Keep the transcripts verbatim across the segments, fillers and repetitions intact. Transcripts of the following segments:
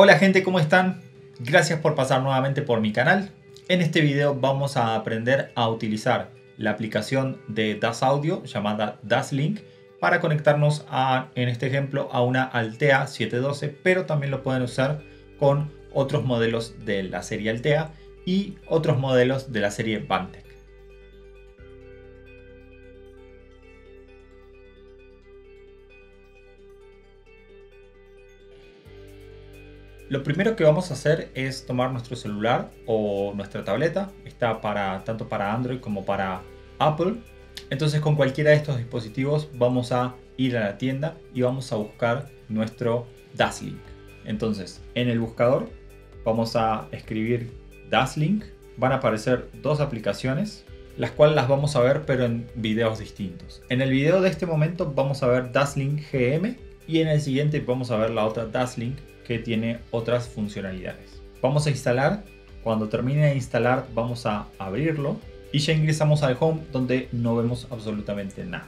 Hola gente, ¿cómo están? Gracias por pasar nuevamente por mi canal. En este video vamos a aprender a utilizar la aplicación de D A S Audio llamada D A S Link para conectarnos a, en este ejemplo, a una Altea siete doce, pero también lo pueden usar con otros modelos de la serie Altea y otros modelos de la serie Vantec. Lo primero que vamos a hacer es tomar nuestro celular o nuestra tableta. Está para, tanto para Android como para Apple. Entonces con cualquiera de estos dispositivos vamos a ir a la tienda y vamos a buscar nuestro D A S Link. Entonces en el buscador vamos a escribir D A S Link. Van a aparecer dos aplicaciones, las cuales las vamos a ver pero en videos distintos. En el video de este momento vamos a ver D A S Link G M y en el siguiente vamos a ver la otra D A S Link que tiene otras funcionalidades. Vamos a instalar. Cuando termine de instalar vamos a abrirlo y ya ingresamos al home, donde no vemos absolutamente nada.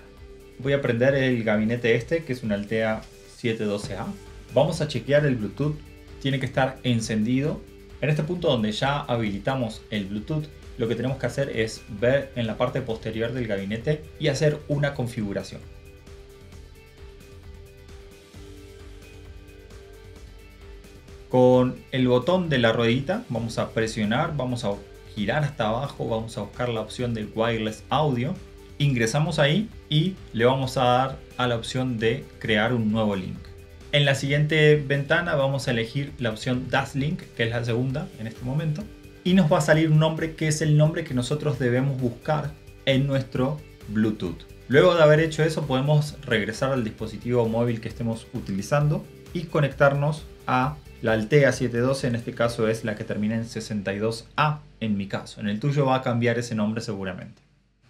Voy a prender el gabinete este, que es una Altea siete doce A. Vamos a chequear el Bluetooth. Tiene que estar encendido. En este punto donde ya habilitamos el Bluetooth, lo que tenemos que hacer es ver en la parte posterior del gabinete y hacer una configuración. Con el botón de la ruedita vamos a presionar, vamos a girar hasta abajo, vamos a buscar la opción del Wireless Audio. Ingresamos ahí y le vamos a dar a la opción de crear un nuevo link. En la siguiente ventana vamos a elegir la opción D A S Link, que es la segunda en este momento. Y nos va a salir un nombre que es el nombre que nosotros debemos buscar en nuestro Bluetooth. Luego de haber hecho eso podemos regresar al dispositivo móvil que estemos utilizando y conectarnos a la Altea siete doce, en este caso es la que termina en sesenta y dos A en mi caso. En el tuyo va a cambiar ese nombre seguramente.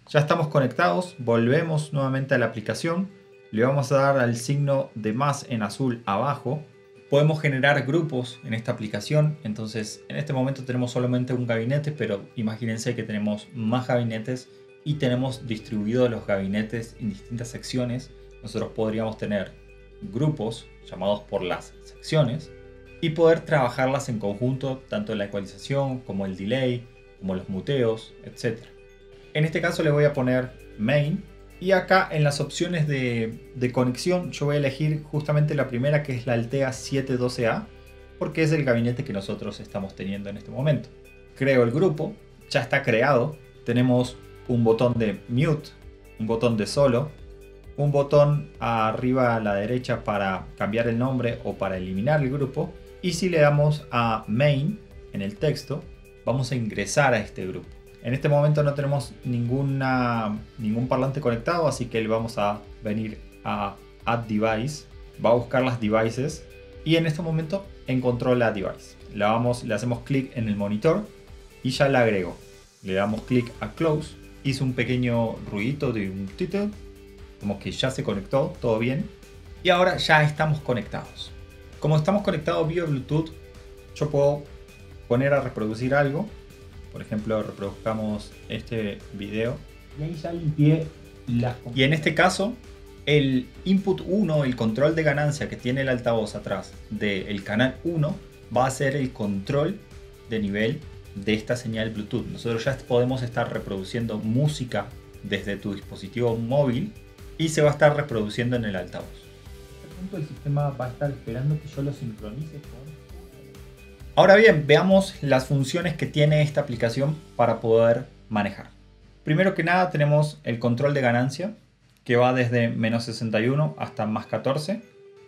Ya estamos conectados, volvemos nuevamente a la aplicación. Le vamos a dar al signo de más en azul abajo. Podemos generar grupos en esta aplicación. Entonces en este momento tenemos solamente un gabinete, pero imagínense que tenemos más gabinetes y tenemos distribuidos los gabinetes en distintas secciones. Nosotros podríamos tener grupos llamados por las secciones y poder trabajarlas en conjunto, tanto la ecualización como el delay, como los muteos, etcétera. En este caso le voy a poner main y acá en las opciones de, de conexión yo voy a elegir justamente la primera, que es la Altea siete doce A, porque es el gabinete que nosotros estamos teniendo en este momento. Creo el grupo, ya está creado. Tenemos un botón de mute, un botón de solo, un botón arriba a la derecha para cambiar el nombre o para eliminar el grupo. Y si le damos a main en el texto, vamos a ingresar a este grupo. En este momento no tenemos ninguna, ningún parlante conectado, así que le vamos a venir a add device. Va a buscar las devices y en este momento encontró la device. La vamos, le hacemos clic en el monitor y ya la agrego. Le damos clic a close. Hizo un pequeño ruidito de un título, como que ya se conectó, todo bien. Y ahora ya estamos conectados. Como estamos conectados vía Bluetooth, yo puedo poner a reproducir algo. Por ejemplo, reproduzcamos este video. Y ahí ya limpié las... Y en este caso, el input uno, el control de ganancia que tiene el altavoz atrás del canal uno, va a ser el control de nivel de esta señal Bluetooth. Nosotros ya podemos estar reproduciendo música desde tu dispositivo móvil y se va a estar reproduciendo en el altavoz. El sistema va a estar esperando que yo lo sincronice con... Ahora bien, veamos las funciones que tiene esta aplicación para poder manejar. Primero que nada tenemos el control de ganancia, que va desde menos sesenta y uno hasta más catorce.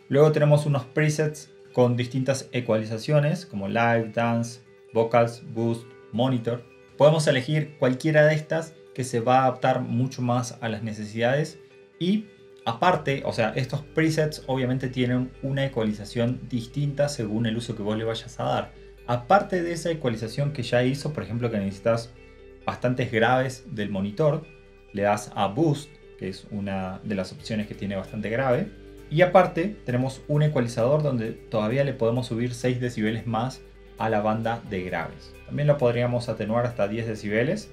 Luego tenemos unos presets con distintas ecualizaciones como live, dance, vocals, boost, monitor. Podemos elegir cualquiera de estas, que se va a adaptar mucho más a las necesidades. Y aparte, o sea, estos presets obviamente tienen una ecualización distinta según el uso que vos le vayas a dar. Aparte de esa ecualización que ya hizo, por ejemplo, que necesitas bastantes graves del monitor, le das a Boost, que es una de las opciones que tiene bastante grave. Y aparte tenemos un ecualizador donde todavía le podemos subir seis decibeles más a la banda de graves. También lo podríamos atenuar hasta diez decibeles.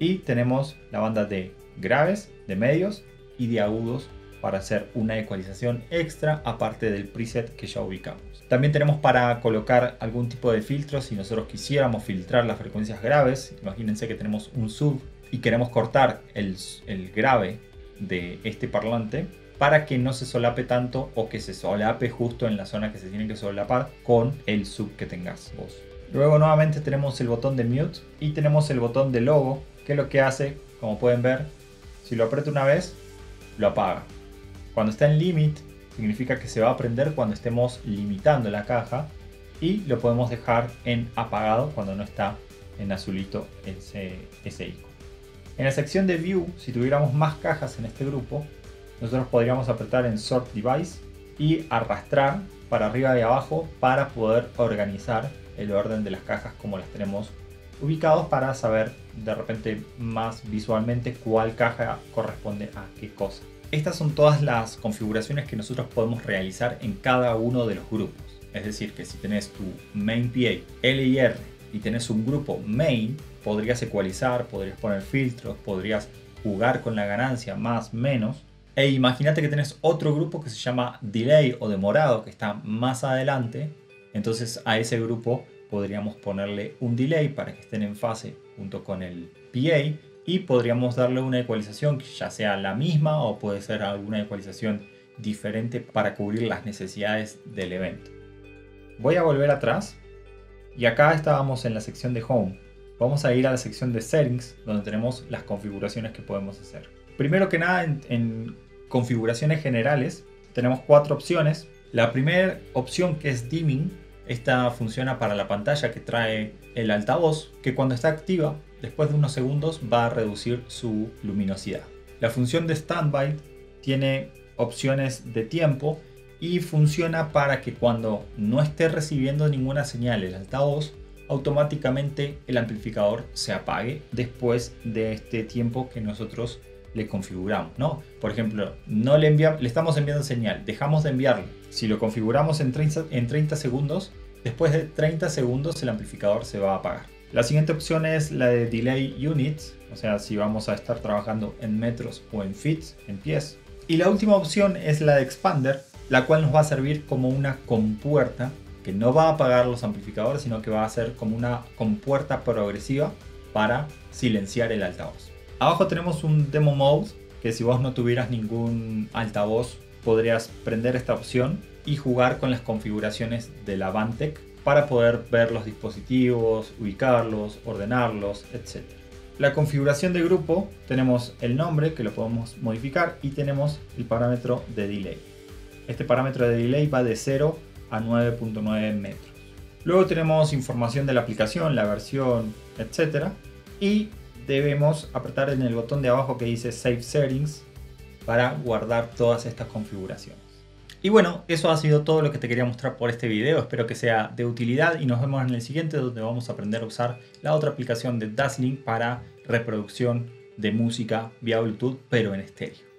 Y tenemos la banda de graves, de medios y de agudos para hacer una ecualización extra aparte del preset que ya ubicamos. También tenemos para colocar algún tipo de filtro si nosotros quisiéramos filtrar las frecuencias graves. Imagínense que tenemos un sub y queremos cortar el, el grave de este parlante para que no se solape tanto o que se solape justo en la zona que se tiene que solapar con el sub que tengas vos. Luego nuevamente tenemos el botón de mute y tenemos el botón de logo, que es lo que hace, como pueden ver, si lo aprieto una vez, lo apaga. Cuando está en limit, significa que se va a prender cuando estemos limitando la caja, y lo podemos dejar en apagado cuando no está en azulito ese, ese icono. En la sección de view, si tuviéramos más cajas en este grupo, nosotros podríamos apretar en Sort Device y arrastrar para arriba y abajo para poder organizar el orden de las cajas como las tenemos ubicados, para saber de repente más visualmente cuál caja corresponde a qué cosa. Estas son todas las configuraciones que nosotros podemos realizar en cada uno de los grupos. Es decir, que si tenés tu main P A, L I R y tenés un grupo main, podrías ecualizar, podrías poner filtros, podrías jugar con la ganancia más, menos. E imagínate que tenés otro grupo que se llama delay o demorado, que está más adelante. Entonces a ese grupo podríamos ponerle un delay para que estén en fase junto con el P A, y podríamos darle una ecualización que ya sea la misma o puede ser alguna ecualización diferente para cubrir las necesidades del evento. Voy a volver atrás y acá estábamos en la sección de Home. Vamos a ir a la sección de Settings, donde tenemos las configuraciones que podemos hacer. Primero que nada, en, en configuraciones generales tenemos cuatro opciones. La primera opción, que es dimming, esta funciona para la pantalla que trae el altavoz, que cuando está activa, después de unos segundos va a reducir su luminosidad. La función de standby tiene opciones de tiempo y funciona para que cuando no esté recibiendo ninguna señal el altavoz, automáticamente el amplificador se apague después de este tiempo que nosotros le configuramos, ¿no? Por ejemplo, no le, envia, le estamos enviando señal, dejamos de enviarle. Si lo configuramos en treinta, en treinta segundos, después de treinta segundos el amplificador se va a apagar. La siguiente opción es la de Delay Units, o sea, si vamos a estar trabajando en metros o en fits, en pies. Y la última opción es la de Expander, la cual nos va a servir como una compuerta que no va a apagar los amplificadores, sino que va a ser como una compuerta progresiva para silenciar el altavoz. Abajo tenemos un Demo Mode, que si vos no tuvieras ningún altavoz podrías prender esta opción y jugar con las configuraciones de la Vantech para poder ver los dispositivos, ubicarlos, ordenarlos, etcétera. La configuración de grupo, tenemos el nombre que lo podemos modificar y tenemos el parámetro de delay. Este parámetro de delay va de cero a nueve punto nueve metros. Luego tenemos información de la aplicación, la versión, etcétera. Y debemos apretar en el botón de abajo que dice Save Settings para guardar todas estas configuraciones. Y bueno, eso ha sido todo lo que te quería mostrar por este video. Espero que sea de utilidad y nos vemos en el siguiente, donde vamos a aprender a usar la otra aplicación de D A S Link para reproducción de música vía Bluetooth, pero en estéreo.